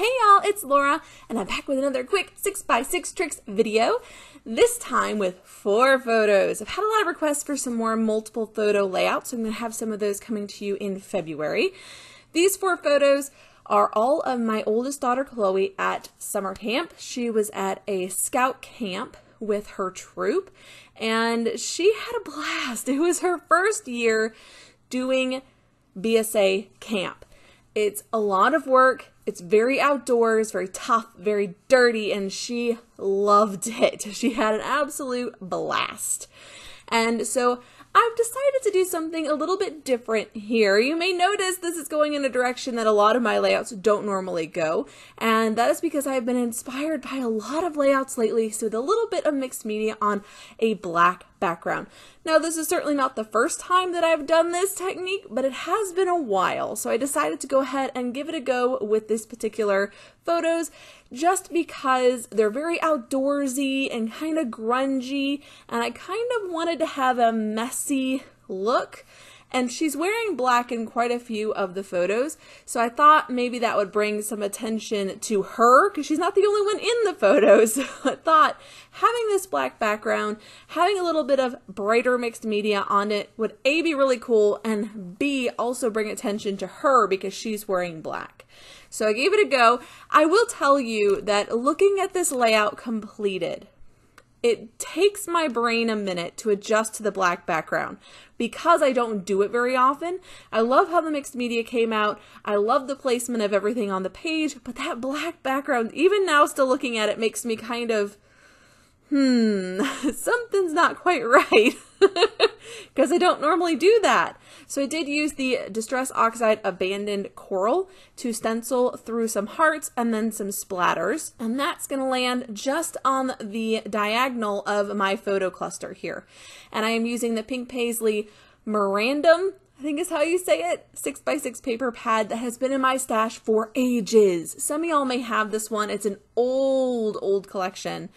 Hey y'all, it's Laura, and I'm back with another quick 6x6 tricks video, this time with 4 photos. I've had a lot of requests for some more multiple photo layouts, so I'm going to have some of those coming to you in February. These 4 photos are all of my oldest daughter, Chloe, at summer camp. She was at a scout camp with her troop, and she had a blast. It was her first year doing BSA camp. It's a lot of work. It's very outdoors, very tough, very dirty, and she loved it. She had an absolute blast. And so I've decided to do something a little bit different here. You may notice this is going in a direction that a lot of my layouts don't normally go, and that is because I've been inspired by a lot of layouts lately, so with a little bit of mixed media on a black background. Now, this is certainly not the first time that I've done this technique, but it has been a while, so I decided to go ahead and give it a go with this particular photos just because they're very outdoorsy and kind of grungy, and I kind of wanted to have a messy look, and she's wearing black in quite a few of the photos, so I thought maybe that would bring some attention to her because she's not the only one in the photos. So I thought having this black background, having a little bit of brighter mixed media on it would A, be really cool, and B, also bring attention to her because she's wearing black. So I gave it a go. I will tell you that looking at this layout completed, it takes my brain a minute to adjust to the black background because I don't do it very often. I love how the mixed media came out. I love the placement of everything on the page, but that black background, even now still looking at it, makes me kind of, something's not quite right because I don't normally do that. So I did use the Distress Oxide Abandoned Coral to stencil through some hearts and then some splatters, and that's going to land just on the diagonal of my photo cluster here. And I am using the Pink Paislee Memorandum, I think is how you say it, 6x6 paper pad that has been in my stash for ages. Some of y'all may have this one. It's an old collection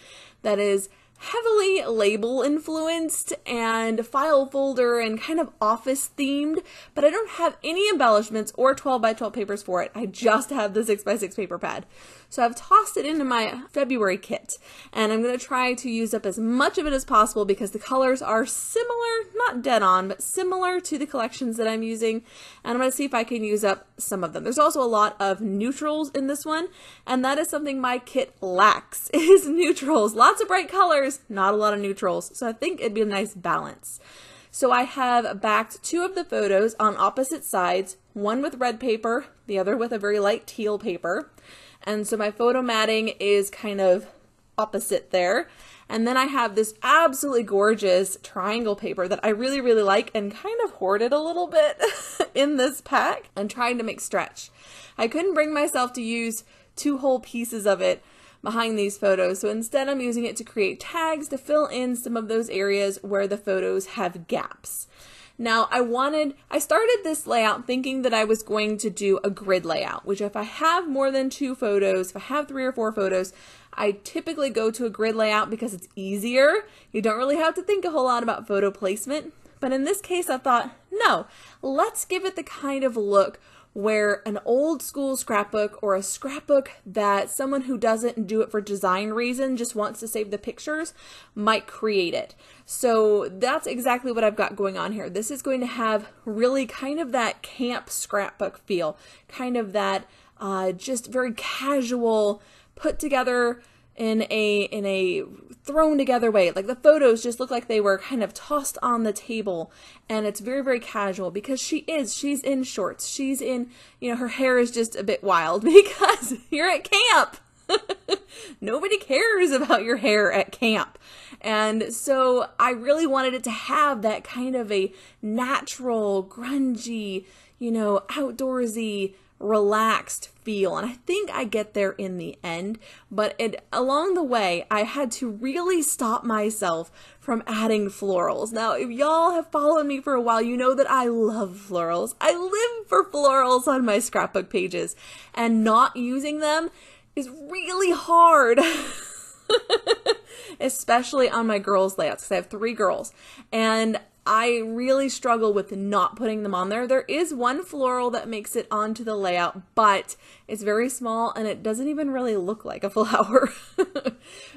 that is heavily label influenced and file folder and kind of office themed, but I don't have any embellishments or 12x12 papers for it. I just have the 6x6 paper pad. So I've tossed it into my February kit, and I'm going to try to use up as much of it as possible because the colors are similar, not dead on, but similar to the collections that I'm using, and I'm going to see if I can use up some of them. There's also a lot of neutrals in this one, and that is something my kit lacks, is neutrals. Lots of bright colors, not a lot of neutrals, so I think it'd be a nice balance. So I have backed 2 of the photos on opposite sides, one with red paper, the other with a very light teal paper, and so my photo matting is kind of opposite there. And then I have this absolutely gorgeous triangle paper that I really like and kind of hoarded a little bit in this pack and trying to make stretch. I couldn't bring myself to use 2 whole pieces of it behind these photos, so instead I'm using it to create tags to fill in some of those areas where the photos have gaps. Now, I started this layout thinking that I was going to do a grid layout, which if I have more than 2 photos, if I have 3 or 4 photos, I typically go to a grid layout because it's easier. You don't really have to think a whole lot about photo placement, but in this case I thought, no, let's give it the kind of look where an old school scrapbook or a scrapbook that someone who doesn't do it for design reason, just wants to save the pictures, might create it. So that's exactly what I've got going on here. This is going to have really kind of that camp scrapbook feel, kind of that just very casual, put together in a thrown together way. Like the photos just look like they were kind of tossed on the table, and it's very casual because she's in shorts, she's in, you know, her hair is just a bit wild because you're at camp. Nobody cares about your hair at camp. And so I really wanted it to have that kind of a natural, grungy, you know, outdoorsy, relaxed feel, and I think I get there in the end, but along the way I had to really stop myself from adding florals. Now, if y'all have followed me for a while, you know that I love florals. I live for florals on my scrapbook pages, and not using them is really hard. Especially on my girls' layouts, because I have 3 girls, and I really struggle with not putting them on there. There is one floral that makes it onto the layout, but it's very small and it doesn't even really look like a flower.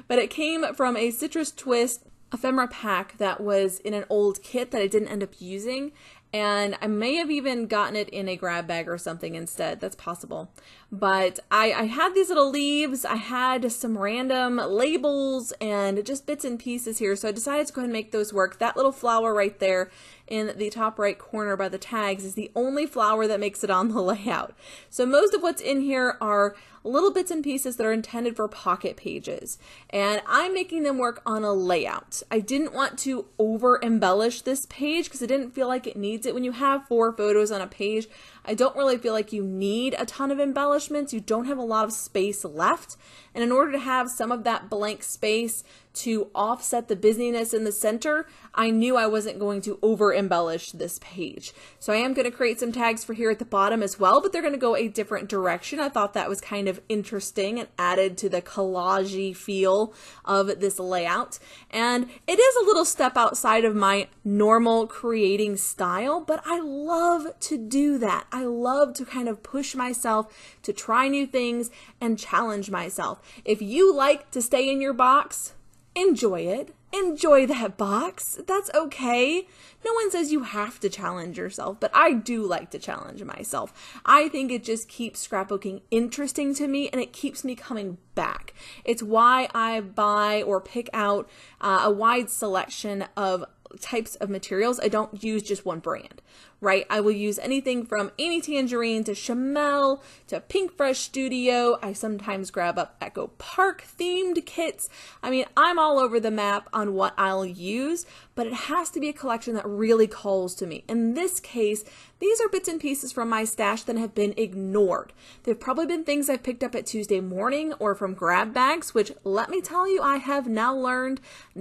But it came from a Citrus Twist ephemera pack that was in an old kit that I didn't end up using. And I may have even gotten it in a grab bag or something instead. That's possible. But I had these little leaves. I had some random labels and just bits and pieces here. So I decided to go ahead and make those work. That little flower right there in the top right corner by the tags is the only flower that makes it on the layout. So most of what's in here are little bits and pieces that are intended for pocket pages. And I'm making them work on a layout. I didn't want to over embellish this page because I didn't feel like it needed it. When you have 4 photos on a page, I don't really feel like you need a ton of embellishments. You don't have a lot of space left, and in order to have some of that blank space to offset the busyness in the center, I knew I wasn't going to over embellish this page. So I am going to create some tags for here at the bottom as well, but they're going to go a different direction. I thought that was kind of interesting and added to the collage-y feel of this layout. And it is a little step outside of my normal creating style, but I love to do that. I love to kind of push myself to try new things and challenge myself. If you like to stay in your box, enjoy it. Enjoy that box. That's okay. No one says you have to challenge yourself, but I do like to challenge myself. I think it just keeps scrapbooking interesting to me, and it keeps me coming back. It's why I buy or pick out a wide selection of types of materials. I don't use just one brand, right? I will use anything from Amy Tangerine to Chamel to Pinkfresh Studio. I sometimes grab up Echo Park themed kits. I mean, I'm all over the map on what I'll use, but it has to be a collection that really calls to me. In this case, these are bits and pieces from my stash that have been ignored. They've probably been things I've picked up at Tuesday morning or from grab bags, which let me tell you, I have now learned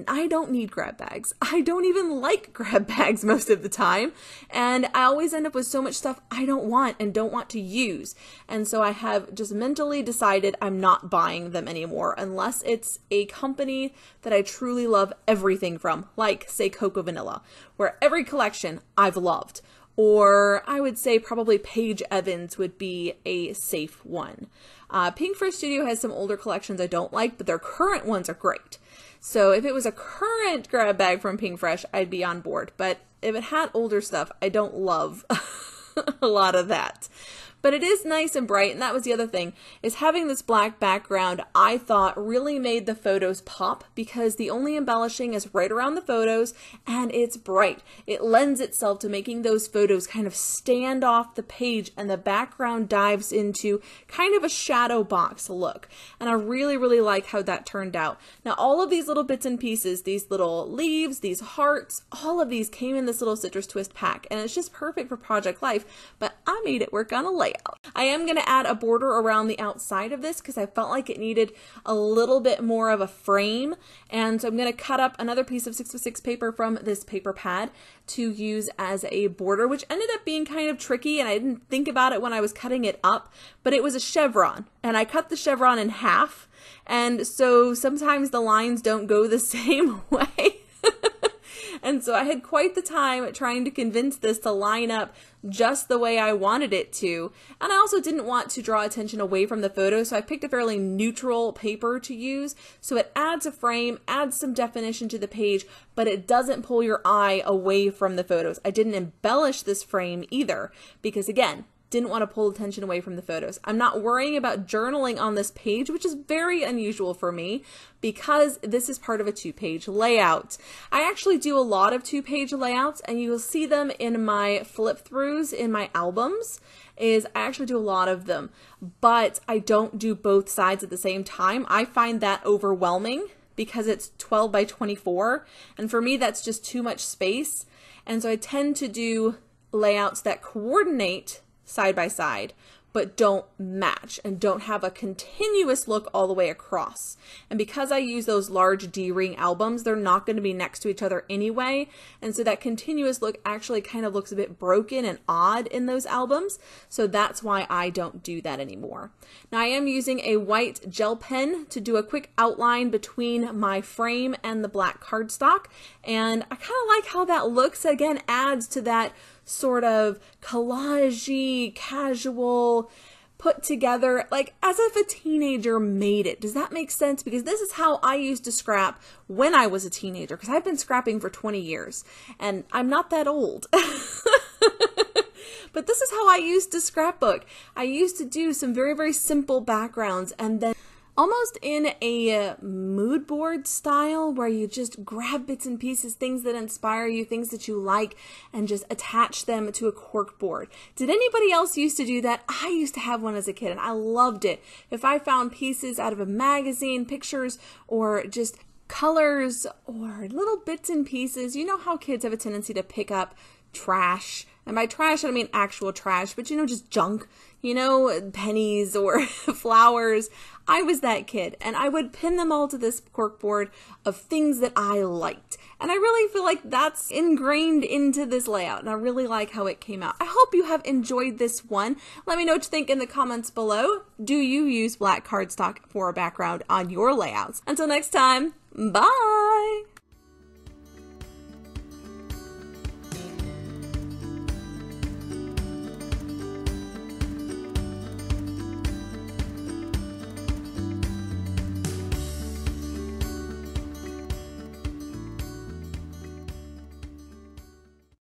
I don't need grab bags. I don't even like grab bags most of the time. And I always end up with so much stuff I don't want and don't want to use. And so I have just mentally decided I'm not buying them anymore unless it's a company that I truly love everything from, like say Cocoa Vanilla, where every collection I've loved. Or I would say probably Paige Evans would be a safe one. Pinkfresh Studio has some older collections I don't like, but their current ones are great. So if it was a current grab bag from Pinkfresh, I'd be on board. But if it had older stuff, I don't love a lot of that. But it is nice and bright, and that was the other thing, is having this black background, I thought, really made the photos pop because the only embellishing is right around the photos, and it's bright. It lends itself to making those photos kind of stand off the page, and the background dives into kind of a shadow box look, and I really, really like how that turned out. Now, all of these little bits and pieces, these little leaves, these hearts, all of these came in this little Citrus Twist pack, and it's just perfect for project life, but I made it work on a layout. I am going to add a border around the outside of this because I felt like it needed a little bit more of a frame, and so I'm going to cut up another piece of 6x6 paper from this paper pad to use as a border, which ended up being kind of tricky, and I didn't think about it when I was cutting it up, but it was a chevron, and I cut the chevron in half, and so sometimes the lines don't go the same way. And so I had quite the time trying to convince this to line up just the way I wanted it to. And I also didn't want to draw attention away from the photo, so I picked a fairly neutral paper to use. So it adds a frame, adds some definition to the page, but it doesn't pull your eye away from the photos. I didn't embellish this frame either because, again, didn't want to pull attention away from the photos. I'm not worrying about journaling on this page, which is very unusual for me because this is part of a 2-page layout. I actually do a lot of 2-page layouts, and you will see them in my flip-throughs in my albums. I actually do a lot of them, but I don't do both sides at the same time. I find that overwhelming because it's 12 by 24, and for me that's just too much space, and so I tend to do layouts that coordinate side by side, but don't match and don't have a continuous look all the way across. And because I use those large D-ring albums, they're not going to be next to each other anyway. And so that continuous look actually kind of looks a bit broken and odd in those albums. So that's why I don't do that anymore. Now I am using a white gel pen to do a quick outline between my frame and the black cardstock. And I kind of like how that looks. Again, adds to that sort of collage-y, casual, put together, like as if a teenager made it. Does that make sense? Because this is how I used to scrap when I was a teenager, because I've been scrapping for 20 years and I'm not that old. But this is how I used to scrapbook. I used to do some very, very simple backgrounds and then almost in a mood board style where you just grab bits and pieces, things that inspire you, things that you like, and just attach them to a cork board. Did anybody else used to do that? I used to have one as a kid and I loved it. If I found pieces out of a magazine, pictures, or just colors or little bits and pieces, you know how kids have a tendency to pick up trash. And by trash, I don't mean actual trash, but you know, just junk, you know, pennies or flowers. I was that kid and I would pin them all to this corkboard of things that I liked. And I really feel like that's ingrained into this layout and I really like how it came out. I hope you have enjoyed this one. Let me know what you think in the comments below. Do you use black cardstock for a background on your layouts? Until next time, bye!